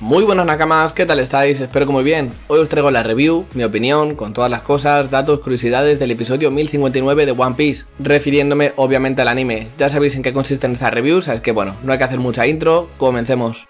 Muy buenas nakamas, ¿qué tal estáis? Espero que muy bien. Hoy os traigo la review, mi opinión, con todas las cosas, datos, curiosidades del episodio 1059 de One Piece, refiriéndome obviamente al anime. Ya sabéis en qué consisten estas reviews, así que bueno, no hay que hacer mucha intro, comencemos.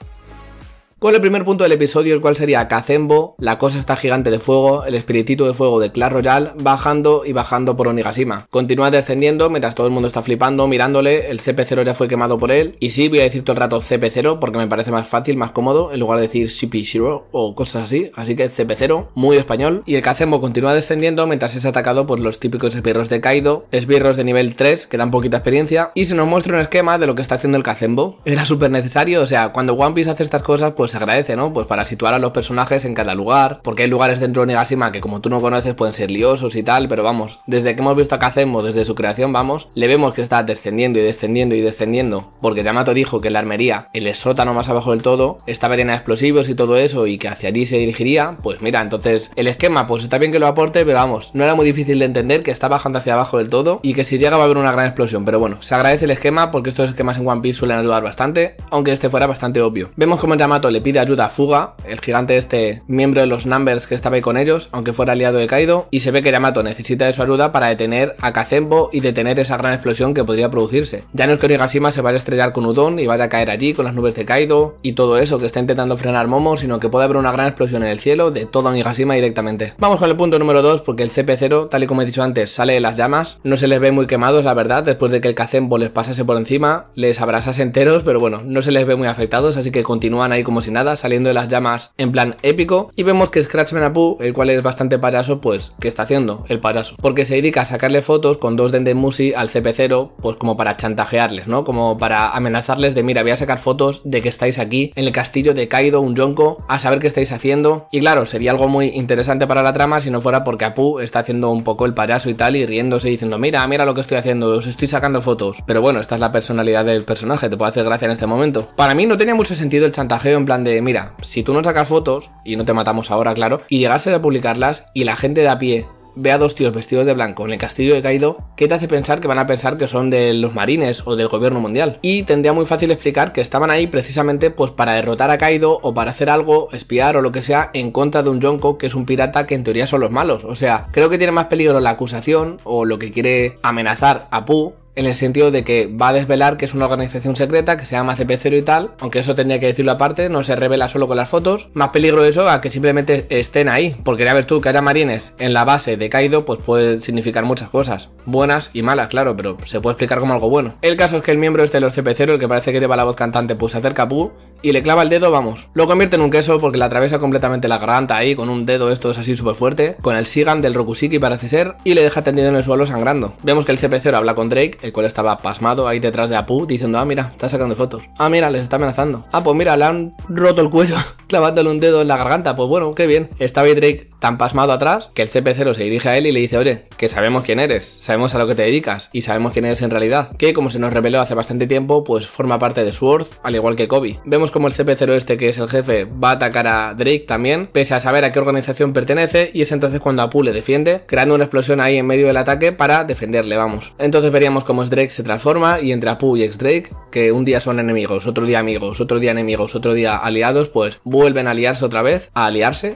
Con el primer punto del episodio, el cual sería Kazenbo, la cosa está gigante de fuego, el espiritito de fuego de Clash Royale, bajando y bajando por Onigashima. Continúa descendiendo mientras todo el mundo está flipando, mirándole, el CP0 ya fue quemado por él, y sí, voy a decir todo el rato CP0 porque me parece más fácil, más cómodo, en lugar de decir CP0 o cosas así que CP0, muy español. Y el Kazenbo continúa descendiendo mientras es atacado por los típicos esbirros de Kaido, esbirros de nivel 3 que dan poquita experiencia, y se nos muestra un esquema de lo que está haciendo el Kazenbo. Era súper necesario, o sea, cuando One Piece hace estas cosas, pues se agradece, ¿no? Pues para situar a los personajes en cada lugar, porque hay lugares dentro de Onigashima que como tú no conoces pueden ser liosos y tal, pero vamos, desde que hemos visto a Kazenbo, desde su creación, vamos, le vemos que está descendiendo y descendiendo y descendiendo, porque Yamato dijo que en la armería, el sótano más abajo del todo, estaba llena de explosivos y todo eso, y que hacia allí se dirigiría. Pues mira, entonces el esquema, pues está bien que lo aporte, pero vamos, no era muy difícil de entender que está bajando hacia abajo del todo y que si llega va a haber una gran explosión, pero bueno, se agradece el esquema porque estos esquemas en One Piece suelen ayudar bastante, aunque este fuera bastante obvio. Vemos como Yamato le pide ayuda a Fuga, el gigante este miembro de los Numbers que estaba ahí con ellos, aunque fuera aliado de Kaido, y se ve que Yamato necesita de su ayuda para detener a Kazenbo y detener esa gran explosión que podría producirse. Ya no es que Onigashima se vaya a estrellar con Udon y vaya a caer allí con las nubes de Kaido y todo eso que está intentando frenar Momo, sino que puede haber una gran explosión en el cielo de toda Onigashima directamente. Vamos con el punto número 2, porque el CP0, tal y como he dicho antes, sale de las llamas, no se les ve muy quemados la verdad, después de que el Kazenbo les pasase por encima, les abrazase enteros, pero bueno, no se les ve muy afectados, así que continúan ahí como si nada, saliendo de las llamas en plan épico. Y vemos que Scratchmen Apoo, el cual es bastante payaso, pues ¿qué está haciendo? El payaso, porque se dedica a sacarle fotos con dos dendemusi al CP0, pues como para chantajearles, ¿no? Como para amenazarles de mira, voy a sacar fotos de que estáis aquí en el castillo de Kaido, un Yonko, a saber qué estáis haciendo. Y claro, sería algo muy interesante para la trama si no fuera porque Apoo está haciendo un poco el payaso y tal, y riéndose y diciendo mira lo que estoy haciendo, os estoy sacando fotos. Pero bueno, esta es la personalidad del personaje, te puede hacer gracia en este momento. Para mí no tenía mucho sentido el chantajeo en plan de, mira, si tú no sacas fotos, y no te matamos ahora, claro, y llegases a publicarlas y la gente de a pie ve a dos tíos vestidos de blanco en el castillo de Kaido, ¿qué te hace pensar que van a pensar que son de los marines o del gobierno mundial? Y tendría muy fácil explicar que estaban ahí precisamente pues para derrotar a Kaido o para hacer algo, espiar o lo que sea, en contra de un Yonko que es un pirata que en teoría son los malos. O sea, creo que tiene más peligro la acusación o lo que quiere amenazar a Apoo, en el sentido de que va a desvelar que es una organización secreta que se llama CP0 y tal, aunque eso tendría que decirlo aparte, no se revela solo con las fotos. Más peligro eso a que simplemente estén ahí, porque ya ves tú que haya marines en la base de Kaido, pues puede significar muchas cosas, buenas y malas, claro, pero se puede explicar como algo bueno. El caso es que el miembro este de los CP0, el que parece que lleva la voz cantante, pues se acerca a Apoo y le clava el dedo, vamos, lo convierte en un queso porque le atraviesa completamente la garganta ahí con un dedo, esto es así súper fuerte, con el Shigan del Rokusiki parece ser, y le deja tendido en el suelo sangrando. Vemos que el CP0 habla con Drake, el cual estaba pasmado ahí detrás de Apoo, diciendo, ah mira, está sacando fotos, ah mira, les está amenazando, ah pues mira, le han roto el cuello clavándole un dedo en la garganta, pues bueno, qué bien. Estaba ahí Drake tan pasmado atrás que el CP0 se dirige a él y le dice, oye, que sabemos quién eres, sabemos a lo que te dedicas y sabemos quién eres en realidad, que como se nos reveló hace bastante tiempo, pues forma parte de Sword, al igual que Kobe. Vemos como el CP0 este, que es el jefe, va a atacar a Drake también, pese a saber a qué organización pertenece, y es entonces cuando Apoo le defiende, creando una explosión ahí en medio del ataque para defenderle, vamos. Entonces veríamos cómo Drake se transforma, y entre Apoo y ex-Drake, que un día son enemigos, otro día amigos, otro día enemigos, otro día aliados, pues vuelven a aliarse otra vez, a aliarse,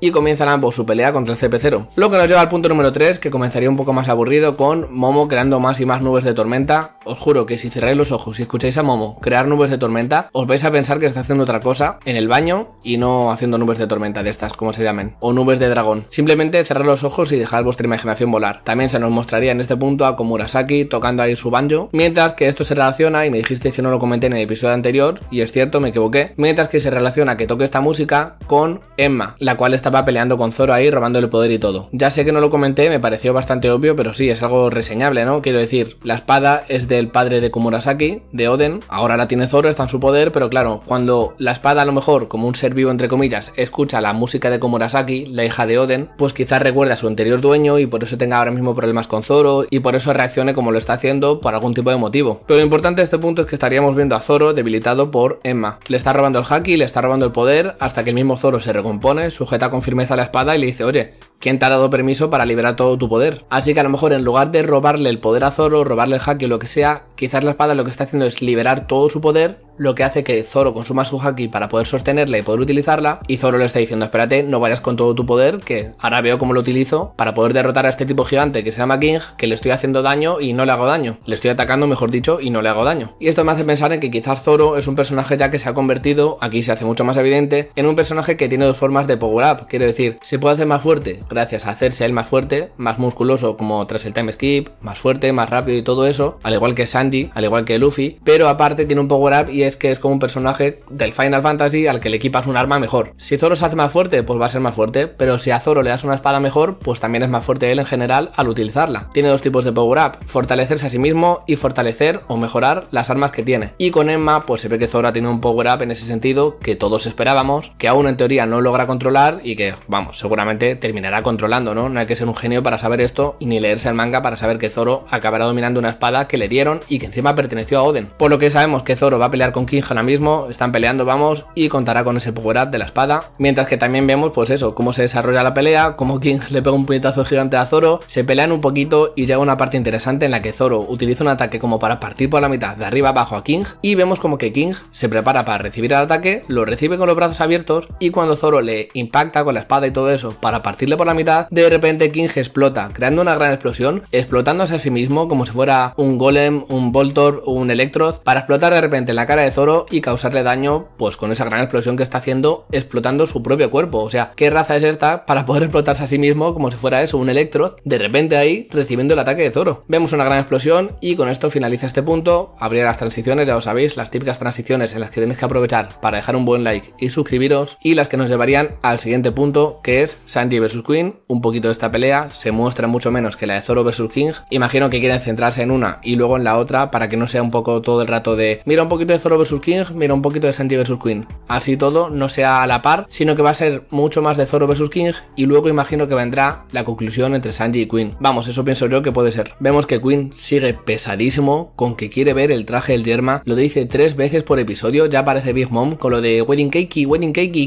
y comienzan ambos su pelea contra el CP0. Lo que nos lleva al punto número 3, que comenzaría un poco más aburrido, con Momo creando más y más nubes de tormenta. Os juro que si cerráis los ojos y escucháis a Momo crear nubes de tormenta, os vais a pensar que está haciendo otra cosa en el baño y no haciendo nubes de tormenta de estas, como se llamen, o nubes de dragón. Simplemente cerrar los ojos y dejar vuestra imaginación volar. También se nos mostraría en este punto a Komurasaki tocando ahí su banjo, mientras que esto se relaciona, y me dijisteis que no lo comenté en el episodio anterior, y es cierto, me equivoqué, mientras que se relaciona que toque esta música con Enma, la cual estaba peleando con Zoro ahí, robándole el poder y todo. Ya sé que no lo comenté, me pareció bastante obvio, pero sí, es algo reseñable, ¿no? Quiero decir, la espada es del padre de Komurasaki, de Oden, ahora la tiene Zoro, está en su poder, pero claro, cuando la espada, a lo mejor, como un ser vivo entre comillas, escucha la música de Komurasaki, la hija de Oden, pues quizás recuerda a su anterior dueño y por eso tenga ahora mismo problemas con Zoro y por eso reaccione como lo está haciendo por algún tipo de motivo. Pero lo importante de este punto es que estaríamos viendo a Zoro debilitado por Enma. Le está robando el haki, le está robando el poder, hasta que el mismo Zoro se recompone, sujeta con firmeza la espada y le dice, oye, ¿Quién te ha dado permiso para liberar todo tu poder? Así que a lo mejor en lugar de robarle el poder a Zoro, robarle el haki o lo que sea, quizás la espada lo que está haciendo es liberar todo su poder, lo que hace que Zoro consuma su haki para poder sostenerla y poder utilizarla, y Zoro le está diciendo, espérate, no vayas con todo tu poder, que ahora veo cómo lo utilizo para poder derrotar a este tipo gigante que se llama King, que le estoy haciendo daño y no le hago daño, le estoy atacando, mejor dicho, y no le hago daño. Y esto me hace pensar en que quizás Zoro es un personaje ya que se ha convertido, aquí se hace mucho más evidente, en un personaje que tiene dos formas de power up, quiero decir, se puede hacer más fuerte gracias a hacerse él más fuerte, más musculoso como tras el time skip, más fuerte, más rápido y todo eso, al igual que Sanji, al igual que Luffy, pero aparte tiene un power up y es que es como un personaje del Final Fantasy al que le equipas un arma mejor. Si Zoro se hace más fuerte, pues va a ser más fuerte, pero si a Zoro le das una espada mejor, pues también es más fuerte él en general al utilizarla. Tiene dos tipos de power up, fortalecerse a sí mismo y fortalecer o mejorar las armas que tiene. Y con Enma pues se ve que Zoro tiene un power up en ese sentido que todos esperábamos, que aún en teoría no logra controlar y que, vamos, seguramente terminará controlando, ¿no? No hay que ser un genio para saber esto y ni leerse el manga para saber que Zoro acabará dominando una espada que le dieron y que encima perteneció a Oden. Por lo que sabemos que Zoro va a pelear con King ahora mismo, están peleando, vamos, y contará con ese power up de la espada, mientras que también vemos pues eso, cómo se desarrolla la pelea, cómo King le pega un puñetazo gigante a Zoro, se pelean un poquito y llega una parte interesante en la que Zoro utiliza un ataque como para partir por la mitad de arriba abajo a King y vemos como que King se prepara para recibir el ataque, lo recibe con los brazos abiertos y cuando Zoro le impacta con la espada y todo eso para partirle por la mitad, de repente King explota, creando una gran explosión, explotándose a sí mismo como si fuera un golem, un Voltor, un Electroz, para explotar de repente en la cara de Zoro y causarle daño pues con esa gran explosión que está haciendo, explotando su propio cuerpo. O sea, ¿qué raza es esta para poder explotarse a sí mismo como si fuera eso, un Electroz? De repente ahí recibiendo el ataque de Zoro. Vemos una gran explosión y con esto finaliza este punto. Habría las transiciones, ya lo sabéis, las típicas transiciones en las que tenéis que aprovechar para dejar un buen like y suscribiros, y las que nos llevarían al siguiente punto, que es Sanji vs Queen. Un poquito de esta pelea se muestra mucho menos que la de Zoro vs King. Imagino que quieren centrarse en una y luego en la otra para que no sea un poco todo el rato de mira un poquito de Zoro vs King, mira un poquito de Sanji vs Queen. Así todo no sea a la par, sino que va a ser mucho más de Zoro vs King y luego imagino que vendrá la conclusión entre Sanji y Queen. Vamos, eso pienso yo que puede ser. Vemos que Queen sigue pesadísimo con que quiere ver el traje del Germa, lo dice 3 veces por episodio, ya parece Big Mom con lo de wedding cakey,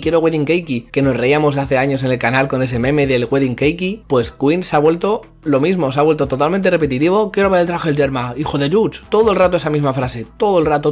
quiero wedding cakey, que nos reíamos hace años en el canal con ese meme del wedding cakey. Pues Queen se ha vuelto lo mismo, se ha vuelto totalmente repetitivo. Quiero ver el traje del Germa, hijo de Yuch. Todo el rato esa misma frase, todo el rato,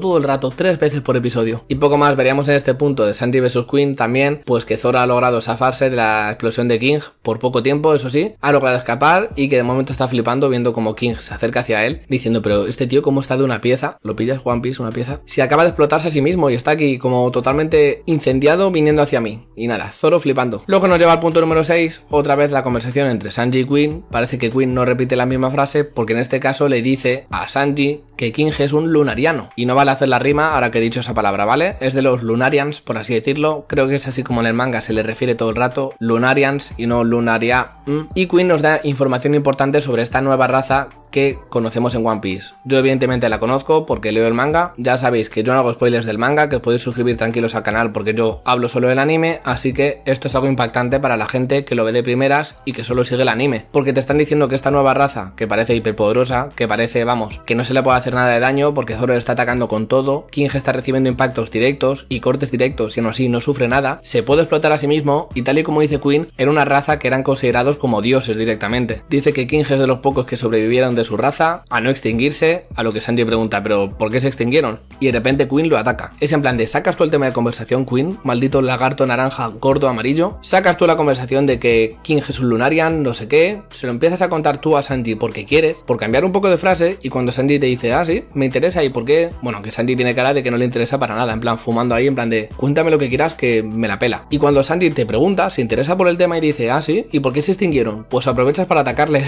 3 veces por episodio. Y poco más veríamos en este punto de Sanji vs Queen también, pues que Zoro ha logrado zafarse de la explosión de King por poco tiempo, eso sí, ha logrado escapar y que de momento está flipando viendo como King se acerca hacia él, diciendo, pero este tío cómo está de una pieza, lo pillas One Piece, una pieza, si acaba de explotarse a sí mismo y está aquí como totalmente incendiado viniendo hacia mí. Y nada, Zoro flipando. Luego nos lleva al punto número 6, otra vez la conversación entre Sanji y Queen. Parece que Queen no repite la misma frase porque en este caso le dice a Sanji que King es un lunariano, y no vale hacer la rima ahora que he dicho esa palabra, ¿vale? Es de los Lunarians, por así decirlo, creo que es así como en el manga se le refiere todo el rato, Lunarians y no Lunaria. Y Queen nos da información importante sobre esta nueva raza que conocemos en One Piece. Yo evidentemente la conozco porque leo el manga, ya sabéis que yo no hago spoilers del manga, que os podéis suscribir tranquilos al canal porque yo hablo solo del anime, así que esto es algo impactante para la gente que lo ve de primeras y que solo sigue el anime, porque te están diciendo que esta nueva raza, que parece hiperpoderosa, que parece, vamos, que no se le puede hacer nada de daño porque Zoro le está atacando con todo, King está recibiendo impactos directos y cortes directos y aún así no sufre nada, se puede explotar a sí mismo y tal y como dice Queen, era una raza que eran considerados como dioses directamente. Dice que King es de los pocos que sobrevivieron de su raza a no extinguirse, a lo que Sanji pregunta, ¿pero por qué se extinguieron? Y de repente Queen lo ataca. Es en plan de, ¿sacas tú el tema de conversación, Queen? Maldito lagarto naranja, gordo, amarillo. ¿Sacas tú la conversación de que King es un Lunarian, no sé qué? Se lo empiezas a contar tú a Sanji porque quieres, por cambiar un poco de frase, y cuando Sanji te dice, ah, sí, me interesa, ¿y por qué? Bueno, que Sanji tiene cara de que no le interesa para nada, en plan fumando ahí, en plan de, cuéntame lo que quieras que me la pela. Y cuando Sanji te pregunta, se interesa por el tema y dice, ah, sí, ¿y por qué se extinguieron? Pues aprovechas para atacarle.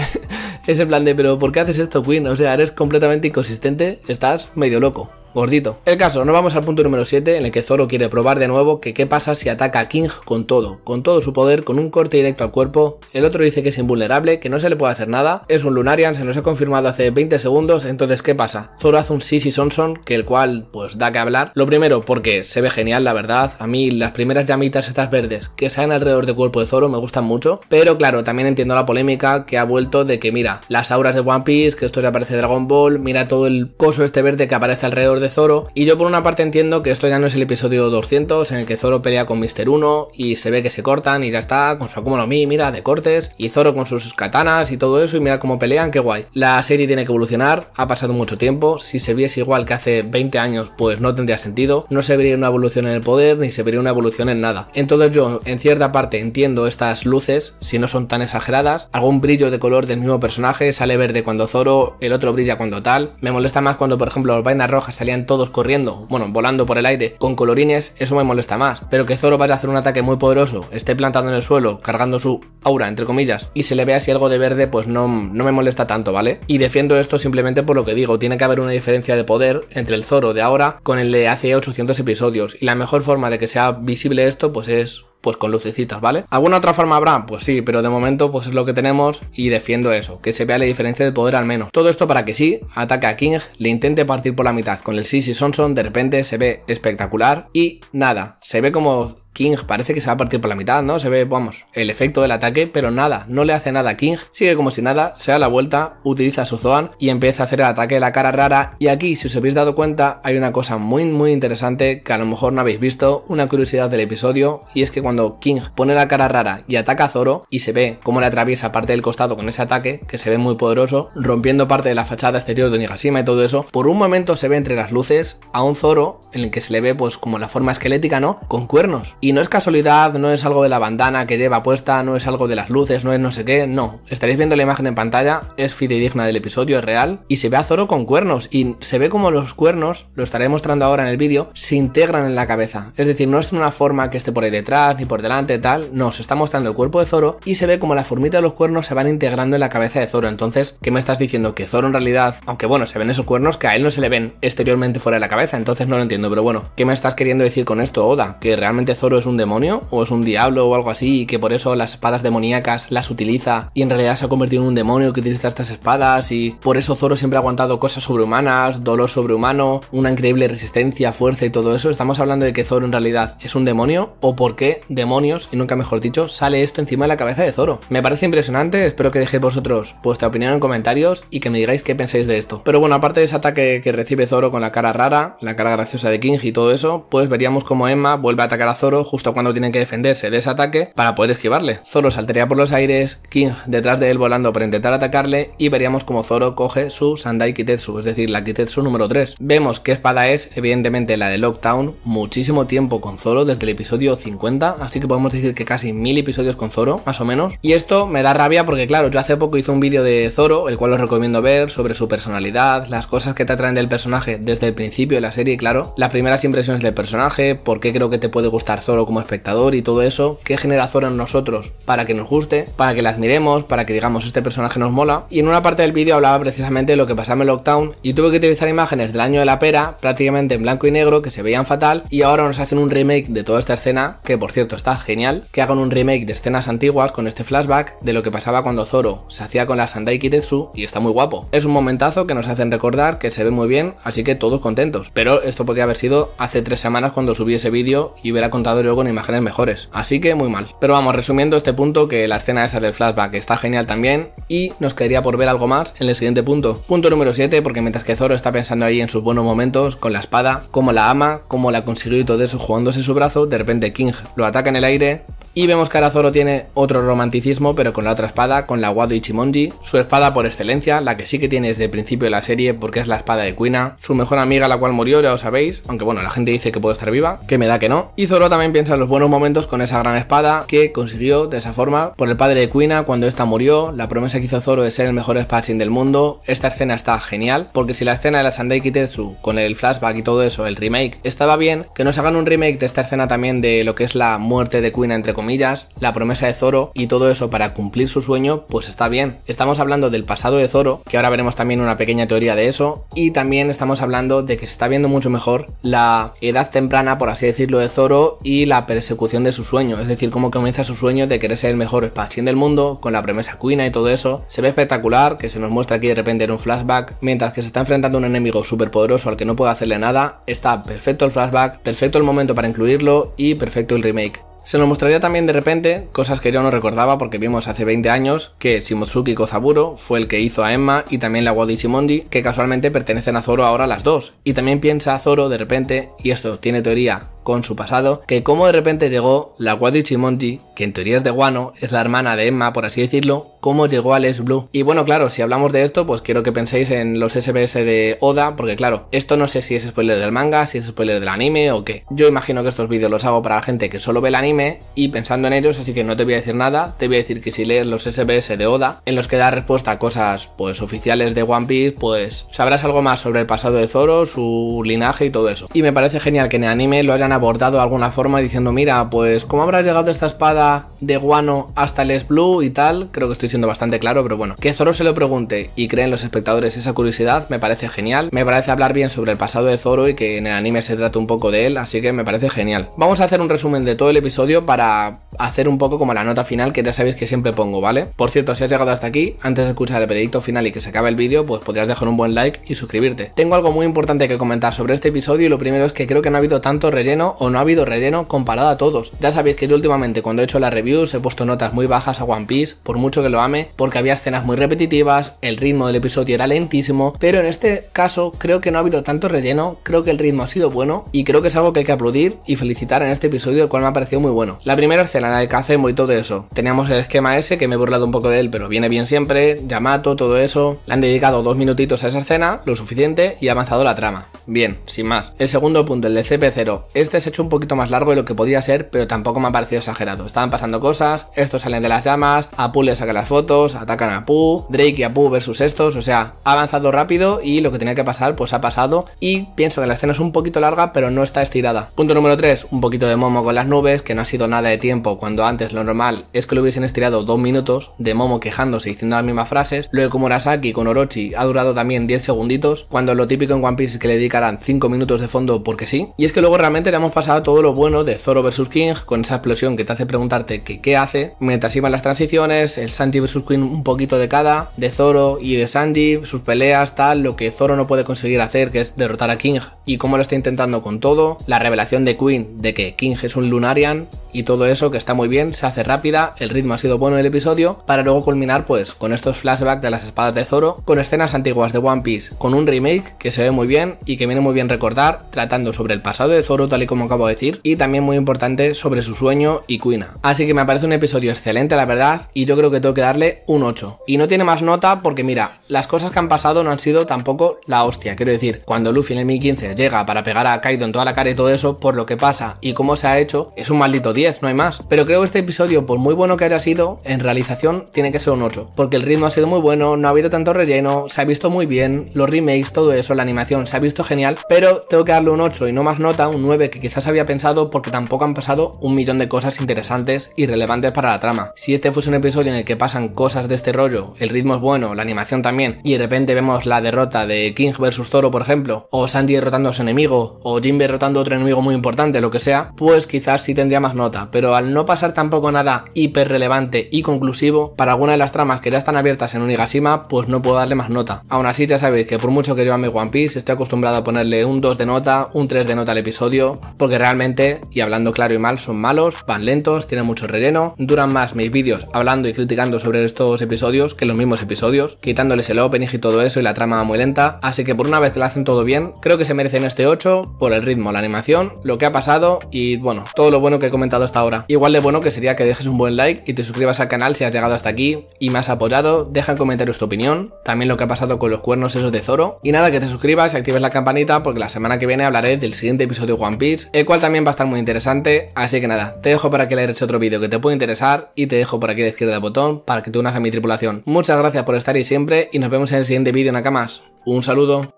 Es en plan de, pero ¿por qué haces esto, Queen? O sea, eres completamente inconsistente, estás medio loco, gordito. El caso, nos vamos al punto número 7 en el que Zoro quiere probar de nuevo que qué pasa si ataca a King con todo su poder, con un corte directo al cuerpo. El otro dice que es invulnerable, que no se le puede hacer nada, es un Lunarian, se nos ha confirmado hace 20 segundos, entonces ¿qué pasa? Zoro hace un Shishi Sonson, que el cual pues da que hablar. Lo primero porque se ve genial, la verdad, a mí las primeras llamitas estas verdes que salen alrededor del cuerpo de Zoro me gustan mucho, pero claro, también entiendo la polémica que ha vuelto de que mira, las auras de One Piece, que esto ya aparece de Dragon Ball, mira todo el coso este verde que aparece alrededor de Zoro, y yo por una parte entiendo que esto ya no es el episodio 200 en el que Zoro pelea con Mr. 1 y se ve que se cortan y ya está, con su Akuma no Mi, mira, de cortes, y Zoro con sus katanas y todo eso, y mira cómo pelean, qué guay. La serie tiene que evolucionar, ha pasado mucho tiempo, si se viese igual que hace 20 años pues no tendría sentido, no se vería una evolución en el poder ni se vería una evolución en nada. Entonces yo en cierta parte entiendo estas luces, si no son tan exageradas, algún brillo de color del mismo personaje, sale verde cuando Zoro, el otro brilla cuando tal. Me molesta más cuando por ejemplo los vainas rojas salían todos corriendo, bueno, volando por el aire con colorines, eso me molesta más, pero que Zoro vaya a hacer un ataque muy poderoso, esté plantado en el suelo, cargando su aura, entre comillas, y se le vea así algo de verde, pues no me molesta tanto, ¿vale? Y defiendo esto simplemente por lo que digo, tiene que haber una diferencia de poder entre el Zoro de ahora con el de hace 800 episodios, y la mejor forma de que sea visible esto pues es... pues con lucecitas, ¿vale? ¿Alguna otra forma habrá? Pues sí, pero de momento pues es lo que tenemos y defiendo eso, que se vea la diferencia de poder al menos. Todo esto para que sí, ataque a King, le intente partir por la mitad con el Shishi Sonson, de repente se ve espectacular y nada, se ve como... King parece que se va a partir por la mitad, ¿no? Se ve, vamos, el efecto del ataque, pero nada, no le hace nada a King, sigue como si nada, se da la vuelta, utiliza su Zoan y empieza a hacer el ataque de la cara rara. Y aquí, si os habéis dado cuenta, hay una cosa muy interesante que a lo mejor no habéis visto, una curiosidad del episodio, y es que cuando King pone la cara rara y ataca a Zoro, y se ve cómo le atraviesa parte del costado con ese ataque, que se ve muy poderoso, rompiendo parte de la fachada exterior de Onigashima y todo eso, por un momento se ve entre las luces a un Zoro en el que se le ve pues como la forma esquelética, ¿no? Con cuernos. Y no es casualidad, no es algo de la bandana que lleva puesta, no es algo de las luces, no es no sé qué, no. Estaréis viendo la imagen en pantalla, es fidedigna del episodio, es real, y se ve a Zoro con cuernos, y se ve como los cuernos, lo estaré mostrando ahora en el vídeo, se integran en la cabeza. Es decir, no es una forma que esté por ahí detrás, ni por delante, tal, no, se está mostrando el cuerpo de Zoro, y se ve como la formita de los cuernos se van integrando en la cabeza de Zoro. Entonces, ¿qué me estás diciendo? Que Zoro en realidad, aunque bueno, se ven esos cuernos, que a él no se le ven exteriormente fuera de la cabeza, entonces no lo entiendo, pero bueno, ¿qué me estás queriendo decir con esto, Oda? Que realmente Zoro es un demonio o es un diablo o algo así, y que por eso las espadas demoníacas las utiliza y en realidad se ha convertido en un demonio que utiliza estas espadas, y por eso Zoro siempre ha aguantado cosas sobrehumanas, dolor sobrehumano, una increíble resistencia, fuerza y todo eso. ¿Estamos hablando de que Zoro en realidad es un demonio? ¿O por qué demonios, y nunca mejor dicho, sale esto encima de la cabeza de Zoro? Me parece impresionante, espero que dejéis vosotros vuestra opinión en comentarios y que me digáis qué pensáis de esto. Pero bueno, aparte de ese ataque que recibe Zoro con la cara rara, la cara graciosa de King y todo eso, pues veríamos como Enma vuelve a atacar a Zoro justo cuando tienen que defenderse de ese ataque para poder esquivarle. Zoro saltaría por los aires, King detrás de él volando para intentar atacarle, y veríamos como Zoro coge su Sandai Kitetsu, es decir, la Kitetsu número 3. Vemos qué espada es, evidentemente la de Lockdown, muchísimo tiempo con Zoro desde el episodio 50, así que podemos decir que casi 1000 episodios con Zoro, más o menos. Y esto me da rabia porque claro, yo hace poco hice un vídeo de Zoro, el cual os recomiendo ver, sobre su personalidad, las cosas que te atraen del personaje desde el principio de la serie, claro, las primeras impresiones del personaje, por qué creo que te puede gustar Zoro como espectador y todo eso, qué genera Zoro en nosotros para que nos guste, para que la admiremos, para que digamos este personaje nos mola. Y en una parte del vídeo hablaba precisamente de lo que pasaba en Lockdown y tuve que utilizar imágenes del año de la pera, prácticamente en blanco y negro, que se veían fatal, y ahora nos hacen un remake de toda esta escena, que por cierto está genial, que hagan un remake de escenas antiguas con este flashback de lo que pasaba cuando Zoro se hacía con la Sandai Kitetsu, y está muy guapo. Es un momentazo que nos hacen recordar, que se ve muy bien, así que todos contentos. Pero esto podría haber sido hace 3 semanas cuando subí ese vídeo y hubiera contado yo con imágenes mejores, así que muy mal. Pero vamos, resumiendo este punto, que la escena esa del flashback está genial también, y nos quedaría por ver algo más en el siguiente punto. Punto número 7, porque mientras que Zoro está pensando ahí en sus buenos momentos con la espada, cómo la ama, cómo la consiguió y todo eso, jugándose su brazo, de repente King lo ataca en el aire. Y vemos que ahora Zoro tiene otro romanticismo, pero con la otra espada, con la Wado Ichimonji, su espada por excelencia, la que sí que tiene desde el principio de la serie, porque es la espada de Kuina, su mejor amiga, la cual murió, ya os sabéis, aunque bueno, la gente dice que puede estar viva, que me da que no. Y Zoro también piensa en los buenos momentos con esa gran espada que consiguió de esa forma por el padre de Kuina cuando esta murió, la promesa que hizo Zoro de ser el mejor espadachín del mundo. Esta escena está genial, porque si la escena de la Sandai Kitetsu con el flashback y todo eso, el remake, estaba bien, que nos hagan un remake de esta escena también, de lo que es la muerte de Kuina, entre comillas, la promesa de Zoro y todo eso para cumplir su sueño, pues está bien. Estamos hablando del pasado de Zoro, que ahora veremos también una pequeña teoría de eso, y también estamos hablando de que se está viendo mucho mejor la edad temprana, por así decirlo, de Zoro y la persecución de su sueño, es decir, cómo comienza su sueño de querer ser el mejor espadachín del mundo, con la promesa Kuina y todo eso. Se ve espectacular, que se nos muestra aquí de repente en un flashback, mientras que se está enfrentando a un enemigo súper poderoso al que no puede hacerle nada. Está perfecto el flashback, perfecto el momento para incluirlo y perfecto el remake. Se nos mostraría también de repente cosas que yo no recordaba, porque vimos hace 20 años que Shimotsuki Kozaburo fue el que hizo a Enma y también la Wado Ichimonji, que casualmente pertenecen a Zoro ahora las dos. Y también piensa a Zoro de repente, y esto tiene teoría con su pasado, que como de repente llegó la Wado Ichimonji, que en teoría es de Wano, es la hermana de Enma por así decirlo, cómo llegó a Les Blue. Y bueno, claro, si hablamos de esto, pues quiero que penséis en los SBS de Oda, porque claro, esto no sé si es spoiler del manga, si es spoiler del anime o qué. Yo imagino que estos vídeos los hago para la gente que solo ve el anime y pensando en ellos, así que no te voy a decir nada. Te voy a decir que si lees los SBS de Oda, en los que da respuesta a cosas pues oficiales de One Piece, pues sabrás algo más sobre el pasado de Zoro, su linaje y todo eso. Y me parece genial que en el anime lo hayan abordado de alguna forma diciendo, mira, pues cómo habrá llegado esta espada de Wano hasta Les Blue y tal. Creo que estoy siendo bastante claro, pero bueno, que Zoro se lo pregunte y creen los espectadores esa curiosidad, me parece genial. Me parece hablar bien sobre el pasado de Zoro y que en el anime se trate un poco de él, así que me parece genial. Vamos a hacer un resumen de todo el episodio para hacer un poco como la nota final, que ya sabéis que siempre pongo, ¿vale? Por cierto, si has llegado hasta aquí, antes de escuchar el veredicto final y que se acabe el vídeo, pues podrías dejar un buen like y suscribirte. Tengo algo muy importante que comentar sobre este episodio, y lo primero es que creo que no ha habido tanto relleno, o no ha habido relleno comparado a todos. Ya sabéis que yo últimamente cuando he hecho las reviews he puesto notas muy bajas a One Piece, por mucho que lo ame, porque había escenas muy repetitivas, el ritmo del episodio era lentísimo, pero en este caso creo que no ha habido tanto relleno, creo que el ritmo ha sido bueno y creo que es algo que hay que aplaudir y felicitar en este episodio, el cual me ha parecido muy bueno. La primera escena, la de Kazenbo y todo eso. Teníamos el esquema ese, que me he burlado un poco de él, pero viene bien siempre, Yamato, todo eso. Le han dedicado 2 minutitos a esa escena, lo suficiente, y ha avanzado la trama. Bien, sin más. El segundo punto, el de CP0. Este se ha hecho un poquito más largo de lo que podía ser, pero tampoco me ha parecido exagerado. Estaban pasando cosas, estos salen de las llamas, Apoo le saca las fotos, atacan a Apoo, Drake y Apoo versus estos, o sea, ha avanzado rápido y lo que tenía que pasar, pues ha pasado, y pienso que la escena es un poquito larga, pero no está estirada. Punto número 3, un poquito de Momo con las nubes, que no ha sido nada de tiempo, cuando antes lo normal es que lo hubiesen estirado 2 minutos de Momo quejándose y diciendo las mismas frases. Lo de Komurasaki con Orochi ha durado también 10 segunditos, cuando lo típico en One Piece es que le dedicarán 5 minutos de fondo porque sí. Y es que luego realmente le hemos pasado todo lo bueno de Zoro vs King, con esa explosión que te hace preguntarte que qué hace, mientras iban las transiciones, el Sanji vs Queen, un poquito de cada, de Zoro y de Sanji, sus peleas, tal, lo que Zoro no puede conseguir hacer, que es derrotar a King, y cómo lo está intentando con todo, la revelación de Queen de que King es un Lunarian, y todo eso que está muy bien, se hace rápida, el ritmo ha sido bueno en el episodio, para luego culminar pues con estos flashbacks de las espadas de Zoro, con escenas antiguas de One Piece, con un remake que se ve muy bien y que viene muy bien recordar, tratando sobre el pasado de Zoro tal y como acabo de decir, y también muy importante sobre su sueño y Kuina. Así que me parece un episodio excelente la verdad, y yo creo que tengo que darle un 8. Y no tiene más nota porque mira, las cosas que han pasado no han sido tampoco la hostia, quiero decir, cuando Luffy en el 1015 llega para pegar a Kaido en toda la cara y todo eso, por lo que pasa y cómo se ha hecho, es un maldito día. No hay más, pero creo que este episodio, por muy bueno que haya sido, en realización tiene que ser un 8, porque el ritmo ha sido muy bueno, no ha habido tanto relleno, se ha visto muy bien, los remakes, todo eso, la animación se ha visto genial, pero tengo que darle un 8 y no más nota, un 9 que quizás había pensado, porque tampoco han pasado un millón de cosas interesantes y relevantes para la trama. Si este fuese un episodio en el que pasan cosas de este rollo, el ritmo es bueno, la animación también, y de repente vemos la derrota de King vs Zoro por ejemplo, o Sanji derrotando a su enemigo, o Jim derrotando a otro enemigo muy importante, lo que sea, pues quizás sí tendría más nota. Pero al no pasar tampoco nada hiper relevante y conclusivo para alguna de las tramas que ya están abiertas en Onigashima, pues no puedo darle más nota. Aún así ya sabéis que por mucho que yo ame One Piece, estoy acostumbrado a ponerle un 2 de nota, un 3 de nota al episodio, porque realmente, y hablando claro y mal, son malos, van lentos, tienen mucho relleno, duran más mis vídeos hablando y criticando sobre estos episodios que los mismos episodios, quitándoles el opening y todo eso y la trama muy lenta, así que por una vez que lo hacen todo bien, creo que se merecen este 8 por el ritmo, la animación, lo que ha pasado y bueno, todo lo bueno que he comentado hasta ahora. Igual de bueno que sería que dejes un buen like y te suscribas al canal si has llegado hasta aquí y me has apoyado, deja en comentarios tu opinión, también lo que ha pasado con los cuernos esos de Zoro, y nada, que te suscribas y actives la campanita porque la semana que viene hablaré del siguiente episodio de One Piece, el cual también va a estar muy interesante, así que nada, te dejo para que le eches otro vídeo que te puede interesar y te dejo por aquí de izquierda el botón para que te unas a mi tripulación. Muchas gracias por estar ahí siempre y nos vemos en el siguiente vídeo, nakamas. Un saludo.